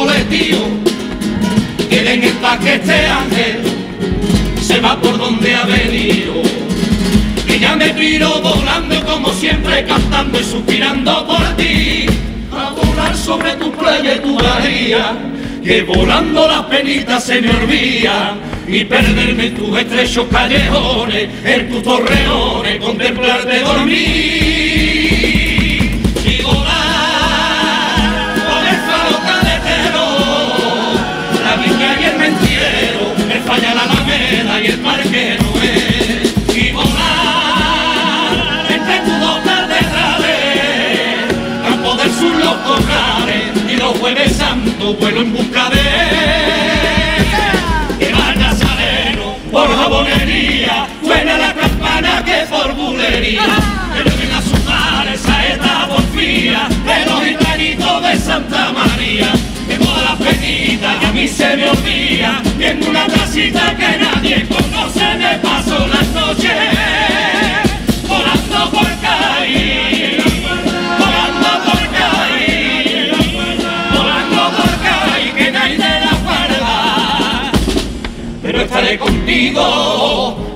colectivo, quieren el paquete ángel, se va por donde ha venido. Que ya me piro volando como siempre, cantando y suspirando por ti, a volar sobre tu playa y tu bahía, que volando las penitas se me olvida, y perderme en tus estrechos callejones, en tus torreones, contemplarte dormir y volar con el faro caletero, la viña y el mentiero, el falla la alameda y el parquero, y volar entre tus dos catedrales, campo del sur los corrales y los jueves santos vuelo en busca de él. Por jabonería, suena la campana que por bulería, pero en las sudares a esta porfía, de los gitanitos de Santa María, que todas las penitas que a mí se me olvida, viendo una tacita que nadie conoce, me paso las noches volando por caí, volando por caí, volando por caí, que nadie de la guarda, pero estaré contigo.